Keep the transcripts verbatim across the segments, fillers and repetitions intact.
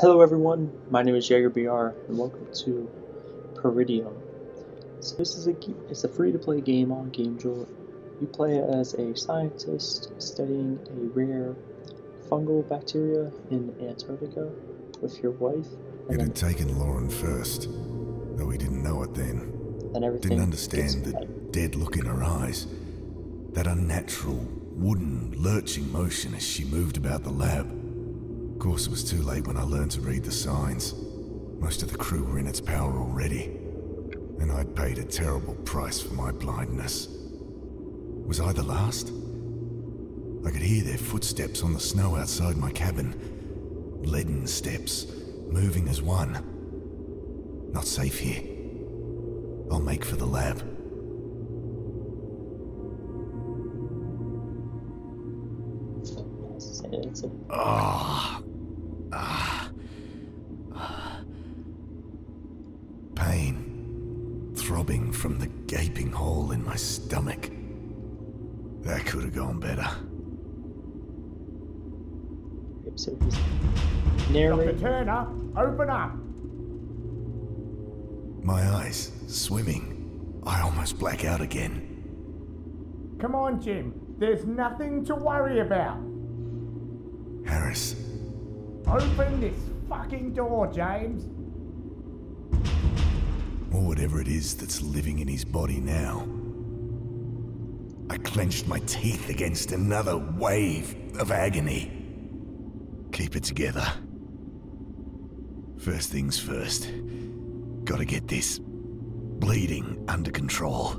Hello everyone, my name is YeagerBR and welcome to Peridium. So this is a it's a free-to-play game on GameJolt. You play as a scientist studying a rare fungal bacteria in Antarctica with your wife. It had taken Lauren first, though we didn't know it then. And everything didn't understand the dead look in her eyes, that unnatural, wooden, lurching motion as she moved about the lab. Of course, it was too late when I learned to read the signs. Most of the crew were in its power already, and I'd paid a terrible price for my blindness. Was I the last? I could hear their footsteps on the snow outside my cabin. Leaden steps, moving as one. Not safe here. I'll make for the lab. Ah. Throbbing from the gaping hole in my stomach. That could have gone better. So Doctor Turner, open up! My eyes, swimming. I almost black out again. Come on, Jim. There's nothing to worry about. Harris. Open this fucking door, James. Or whatever it is that's living in his body now. I clenched my teeth against another wave of agony. Keep it together. First things first. Gotta get this bleeding under control.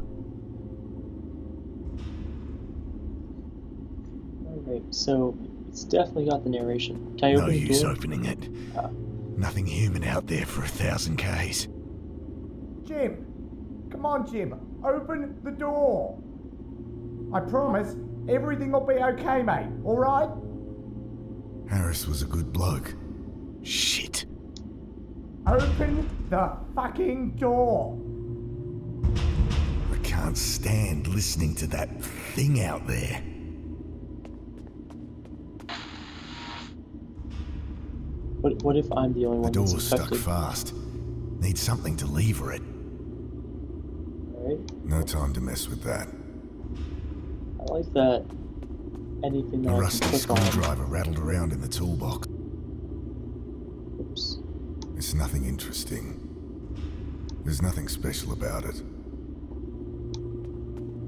Alright, so it's definitely got the narration. Can I open the door? No use opening it. Ah. Nothing human out there for a thousand Ks. Jim! Come on, Jim! Open the door! I promise everything will be okay, mate, alright? Harris was a good bloke. Shit. Open the fucking door! I can't stand listening to that thing out there. What, what if I'm the only one that's affected? The door's stuck fast. Need something to lever it. No time to mess with that. I like that. Anything that a rusty screwdriver rattled around in the toolbox. Oops. It's nothing interesting. There's nothing special about it.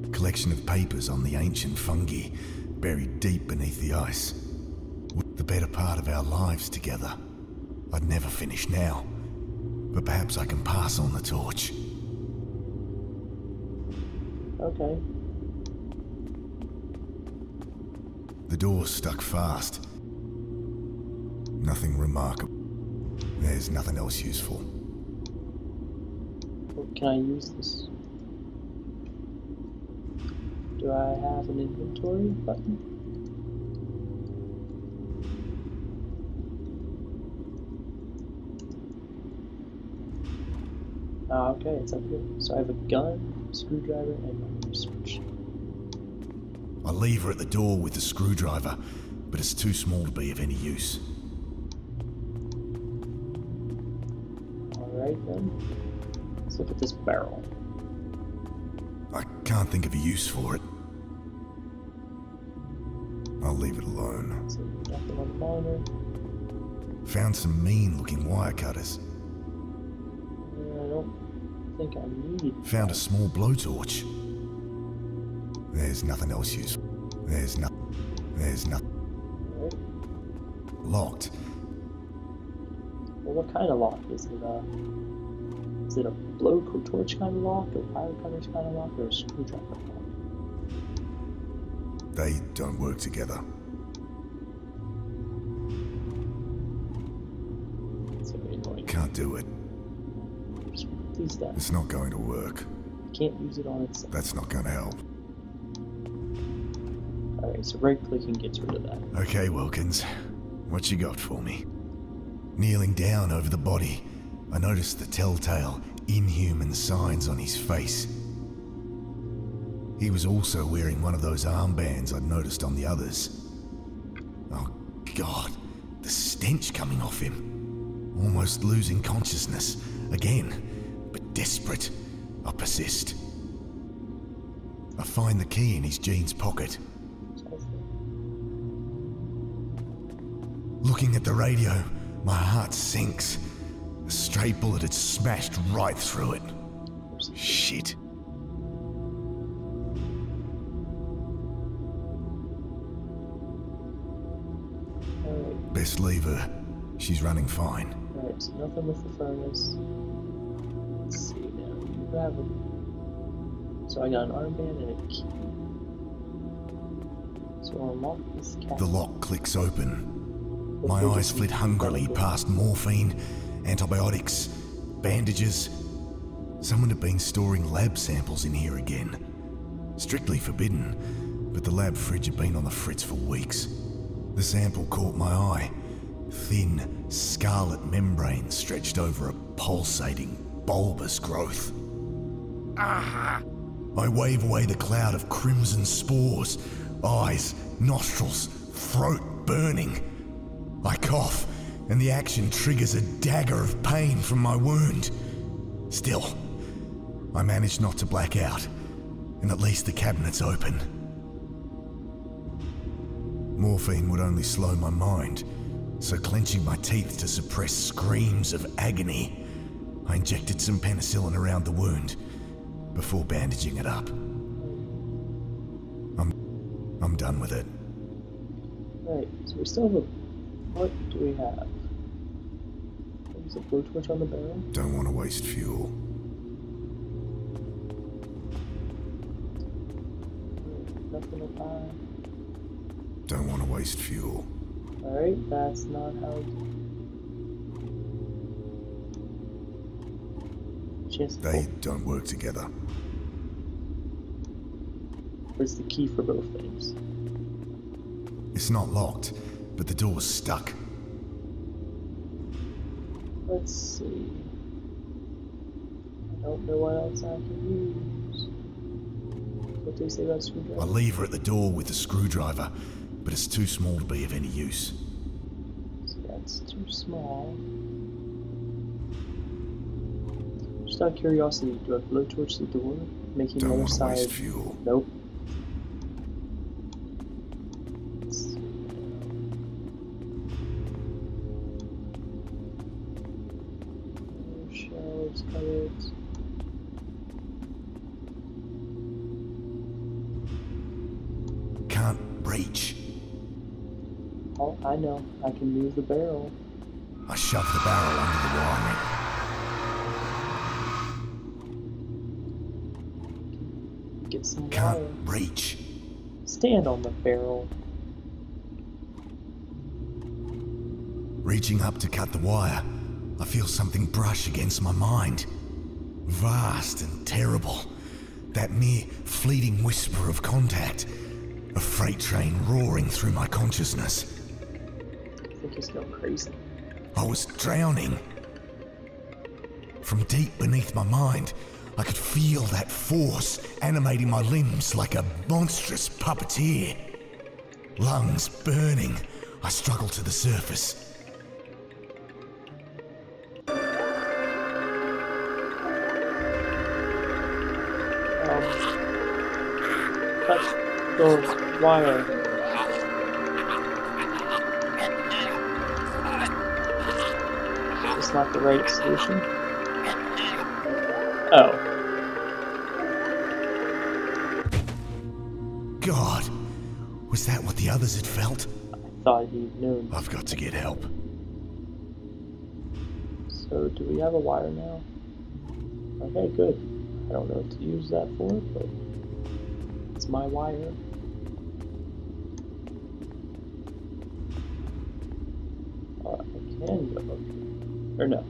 A collection of papers on the ancient fungi, buried deep beneath the ice. The better part of our lives together. I'd never finish now, but perhaps I can pass on the torch. Okay. The door's stuck fast. Nothing remarkable. There's nothing else useful. Well, can I use this? Do I have an inventory button? Ah, okay, it's up here. So I have a gun, screwdriver, and research. I lever at the door with the screwdriver, but it's too small to be of any use. Alright then. Let's look at this barrel. I can't think of a use for it. I'll leave it alone. So nothing on the monitor. Found some mean looking wire cutters. I think I need. Found a small blowtorch. There's nothing else useful. There's nothing. There's nothing. Right. Locked. Well, what kind of lock is it? Uh, is it a blowtorch kind of lock, or wire cutters kind of lock, or a screwdriver lock? They don't work together. It's very annoying. Can't do it. That. It's not going to work. You can't use it on itself. That's not going to help. Alright, so right clicking gets rid of that. Okay, Wilkins. What you got for me? Kneeling down over the body, I noticed the telltale, inhuman signs on his face. He was also wearing one of those armbands I'd noticed on the others. Oh, God. The stench coming off him. almost losing consciousness again, but desperate, I persist. I find the key in his jeans pocket. Looking at the radio, my heart sinks. A stray bullet had smashed right through it. Shit. Right. Best leave her. She's running fine. Right, so nothing with the furnace. Let's see now. Unravel. So I got an armband and a key. So I'll unlock this cat. The lock clicks open. My eyes flit hungrily past morphine, antibiotics, bandages. Someone had been storing lab samples in here again. Strictly forbidden, but the lab fridge had been on the fritz for weeks. The sample caught my eye. Thin, scarlet membrane stretched over a pulsating, bulbous growth. Ah! I wave away the cloud of crimson spores, eyes, nostrils, throat burning. I cough, and the action triggers a dagger of pain from my wound. Still, I manage not to black out, and at least the cabinet's open. Morphine would only slow my mind, so clenching my teeth to suppress screams of agony, I injected some penicillin around the wound before bandaging it up. I'm, I'm done with it. Right, so we still have. What do we have? There's a blowtorch on the barrel. Don't want to waste fuel. Nothing to buy. Don't want to waste fuel. Alright, that's not how it... Just they don't work together. Where's the key for both things? It's not locked. But the door was stuck. Let's see. I don't know what else I can use. What do you say about screwdriver? I leave her at the door with the screwdriver, but it's too small to be of any use. So that's too small. Just out of curiosity, do I blowtorch the door? Making another side. Don't want to waste fuel. Nope. I know. I can move the barrel. I shove the barrel under the wiring. Get some Can't wire. Reach. Stand on the barrel. Reaching up to cut the wire, I feel something brush against my mind. Vast and terrible. That mere fleeting whisper of contact. A freight train roaring through my consciousness. Crazy. I was drowning. From deep beneath my mind, I could feel that force animating my limbs like a monstrous puppeteer. Lungs burning, I struggled to the surface. Um, touch the wire. Not the right solution. Oh. God, was that what the others had felt? I thought you'd known. I've got to get help. So, do we have a wire now? Okay, good. I don't know what to use that for, but it's my wire. Oh, I can go. Or no.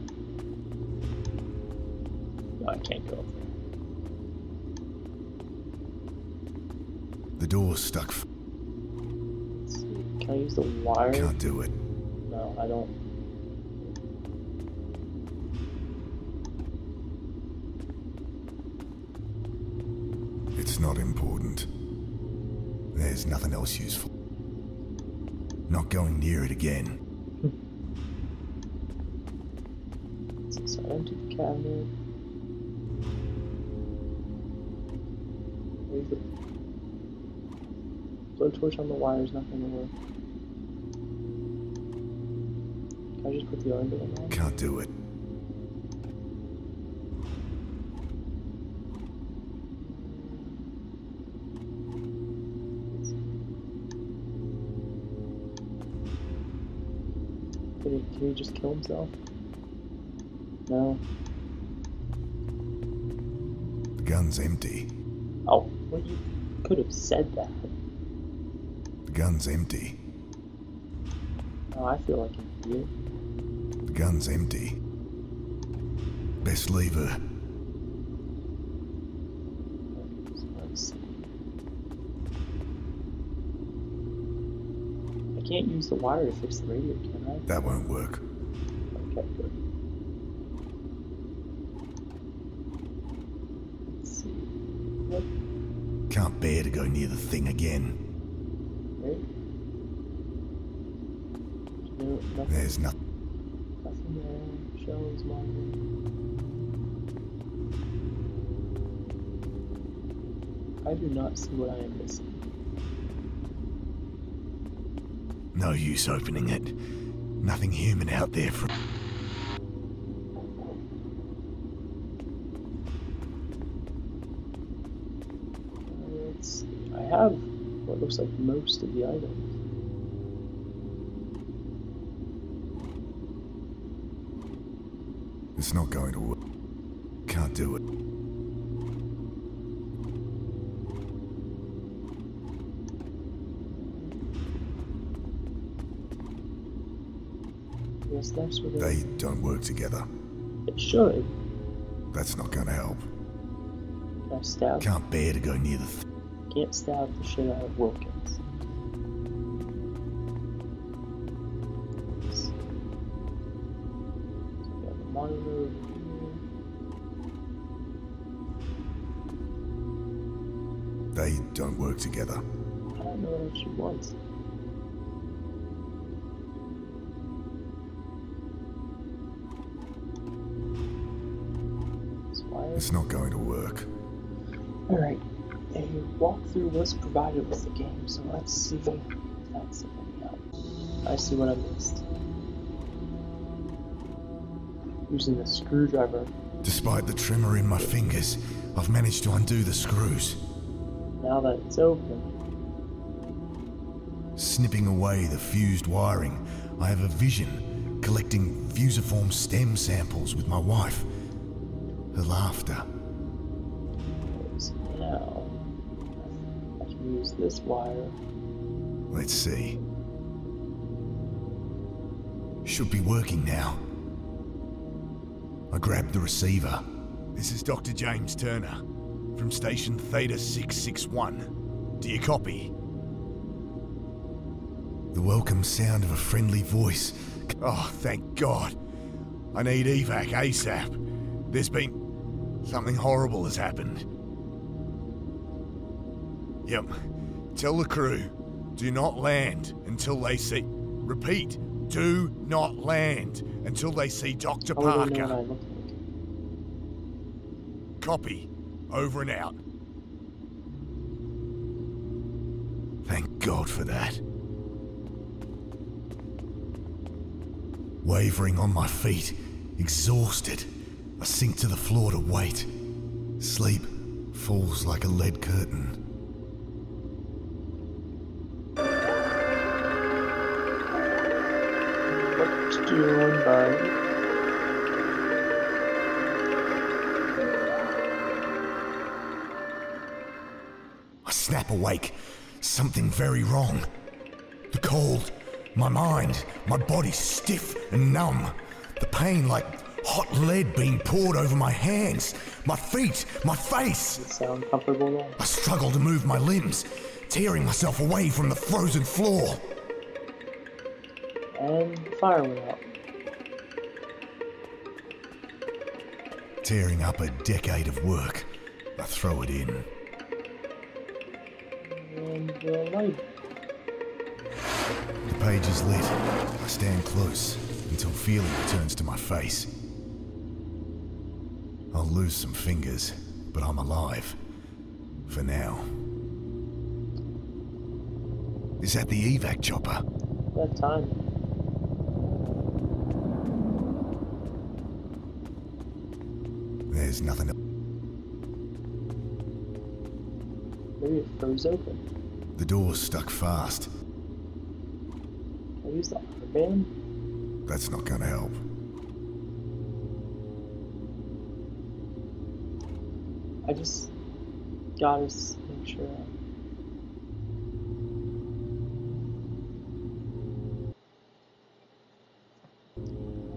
No, I can't go up there. The door's stuck. F Let's see. Can I use the wire? Can't do it. No, I don't. It's not important. There's nothing else useful. Not going near it again. So empty the cabinet. Leave the blowtorch on the wires, not gonna work. Can I just put the arm in there? Can't do it. Did he, did he just kill himself? No. The gun's empty. Oh, well, you could have said that. The gun's empty. Oh, I feel like it's you. The gun's empty. Best leave her. I can't use the wire to fix the radio, can I? That won't work. Okay, good. Let's see. What? Can't bear to go near the thing again. Right? Nothing. There's nothing. Nothing there. Shells, longer. I do not see what I am missing. No use opening it. Nothing human out there for. Let's see. I have what looks like most of the items. It's not going to work. Can't do it. Yes, that's what they it. Don't work together. It should. That's not going to help. Can I stab? Can't bear to go near the. Th Can't stab the shit out of Wilkins. They don't work together. I don't know what she wants. It's not going to work. Alright, a walkthrough was provided with the game, so let's see if that's something else. I see what I missed. Using the screwdriver. Despite the tremor in my fingers, I've managed to undo the screws. Now that it's open. Snipping away the fused wiring, I have a vision, collecting fusiform stem samples with my wife. Her laughter. So now, I can use this wire. Let's see. Should be working now. I grabbed the receiver. This is Doctor James Turner, from station Theta six six one. Do you copy? The welcome sound of a friendly voice. Oh, thank God. I need evac ASAP. There's been... something horrible has happened. Yep. Tell the crew, do not land until they see... Repeat. Do not land until they see Doctor Parker. Oh, no, no. Copy. Over and out. Thank God for that. Wavering on my feet, exhausted, I sink to the floor to wait. Sleep falls like a lead curtain. What do you want by? Snap awake. Something very wrong. The cold, my mind, my body stiff and numb. The pain like hot lead being poured over my hands, my feet, my face. Does it sound comfortable now? I struggle to move my limbs, tearing myself away from the frozen floor. And the fire went out. Tearing up a decade of work, I throw it in. The page is lit. I stand close until feeling returns to my face. I'll lose some fingers, but I'm alive. For now. Is that the evac chopper? What time? There's nothing to... Maybe it froze open. The door's stuck fast. I'll use the armband. That's not gonna help. I just gotta make sure.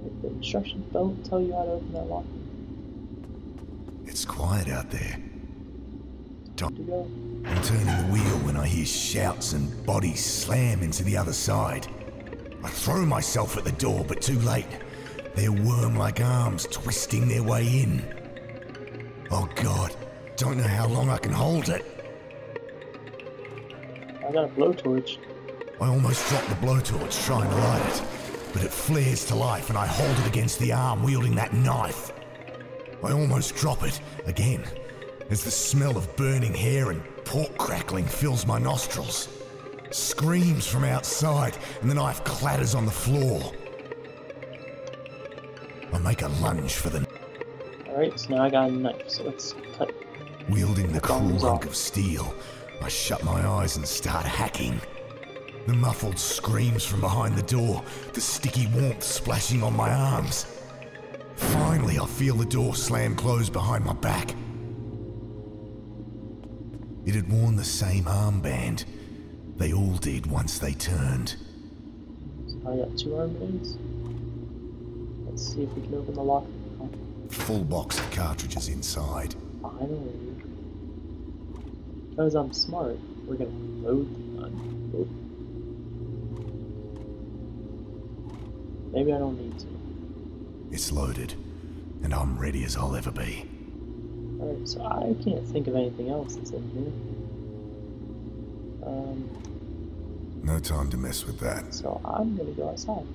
If the instructions don't tell you how to open that lock. It's quiet out there. Time to go. I'm turning the wheel when I hear shouts and bodies slam into the other side. I throw myself at the door, but too late. Their worm-like arms twisting their way in. Oh God, don't know how long I can hold it. I got a blowtorch. I almost dropped the blowtorch trying to light it, but it flares to life and I hold it against the arm wielding that knife. I almost drop it again, as the smell of burning hair and pork crackling fills my nostrils. Screams from outside and the knife clatters on the floor. I make a lunge for the... Alright, so now I got a knife, so let's cut. Wielding the cool hunk of steel, I shut my eyes and start hacking. The muffled screams from behind the door, the sticky warmth splashing on my arms. Finally, I feel the door slam close behind my back. It had worn the same armband. They all did once they turned. So I got two armbands. Let's see if we can open the lock. Full box of cartridges inside. Finally. Because I'm smart, we're gonna load the gun. Oop. Maybe I don't need to. It's loaded, and I'm ready as I'll ever be. Alright, so I can't think of anything else that's in here. Um, no time to mess with that. So I'm gonna go outside.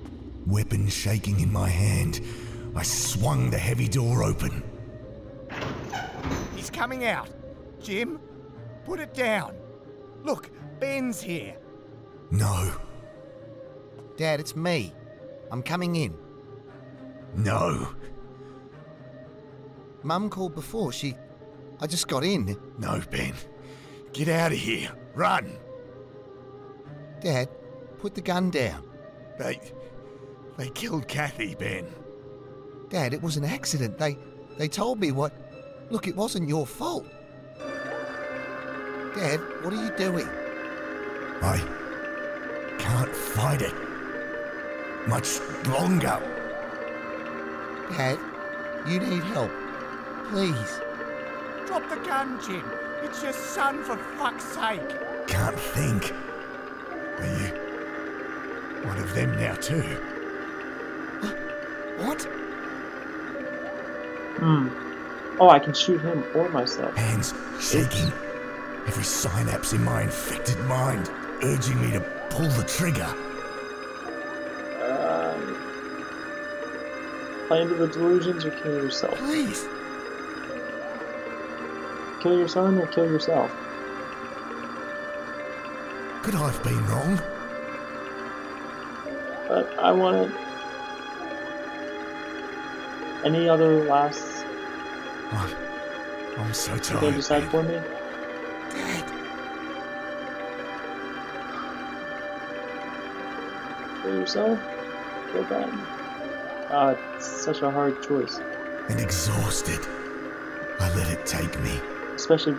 Weapon shaking in my hand. I swung the heavy door open. He's coming out. Jim, put it down. Look, Ben's here. No. Dad, it's me. I'm coming in. No. Mum called before. She... I just got in. No, Ben. Get out of here. Run. Dad, put the gun down. They... They killed Kathy, Ben. Dad, it was an accident. They they told me what... Look, it wasn't your fault. Dad, what are you doing? I can't fight it much longer. Dad, you need help. Please. Drop the gun, Jim. It's your son, for fuck's sake. Can't think. Are you one of them now, too? What? Hmm. Oh, I can shoot him or myself. Hands shaking. Every synapse in my infected mind urging me to pull the trigger. Um, play into the delusions or kill yourself? Please. Kill your son or kill yourself? Could I have been wrong? But I want to... Any other last... I'm, I'm so tired. Can you decide for me? Dad! Kill yourself? Kill Ben? Ah, oh, it's such a hard choice. And exhausted. I let it take me. Especially...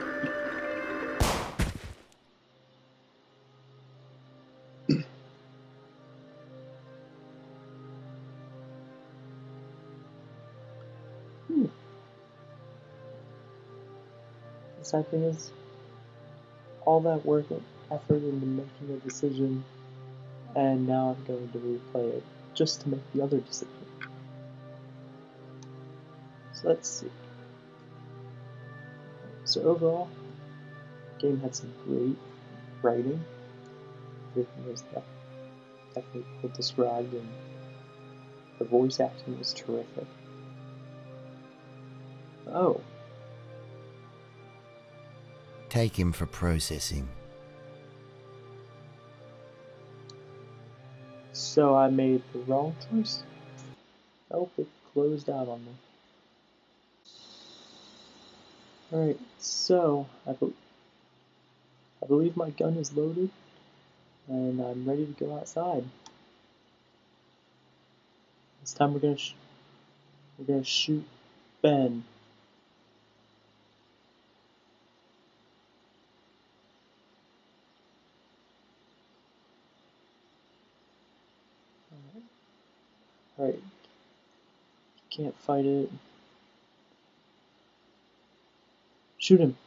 I think is all that work and effort into making a decision, and now I'm going to replay it just to make the other decision. So let's see. So overall, the game had some great writing. Everything was definitely well described, and the voice acting was terrific. Oh. Take him for processing. So I made the wrong choice? Oh, it closed out on me. Alright, so I, be I believe my gun is loaded and I'm ready to go outside. This time we're gonna sh we're gonna shoot Ben. Alright. Alright. Can't fight it. Shoot him.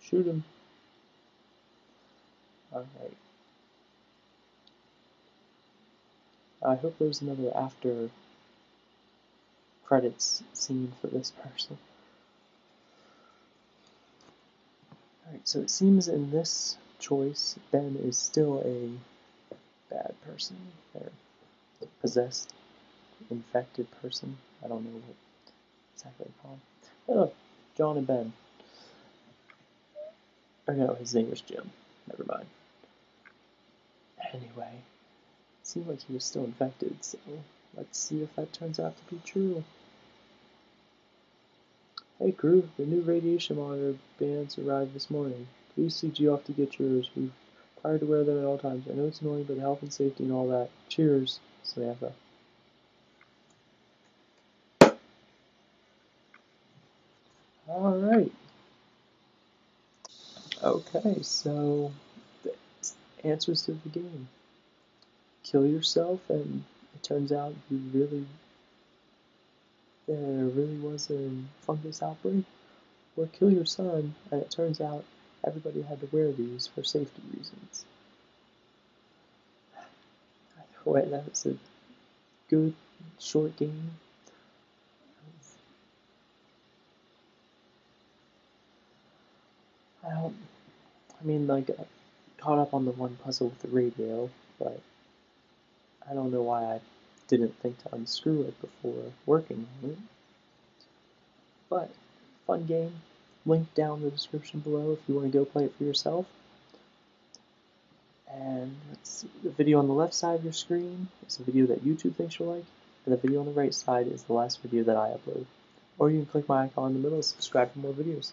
Shoot him. Alright. I hope there's another after credits scene for this person. Alright, so it seems in this choice, Ben is still a bad person, or possessed, infected person. I don't know what exactly to call him. Oh, look, John and Ben. Or no, his name was Jim. Never mind. Anyway, it seemed like he was still infected, so let's see if that turns out to be true. Hey crew, the new radiation monitor bands arrived this morning. Please C G off to get yours. We're required to wear them at all times. I know it's annoying, but health and safety and all that. Cheers, Samantha. Alright. Okay, so the answers to the game. Kill yourself, and it turns out you really there really was a fungus outbreak. Or kill your son, and it turns out everybody had to wear these for safety reasons. Either way, that was a good short game. I don't. I mean, like, I caught up on the one puzzle with the radio, but I don't know why I didn't think to unscrew it before working on it. But, fun game. Link down in the description below if you want to go play it for yourself. And let's see, the video on the left side of your screen is a video that YouTube thinks you'll like, and the video on the right side is the last video that I upload. Or you can click my icon in the middle and subscribe for more videos.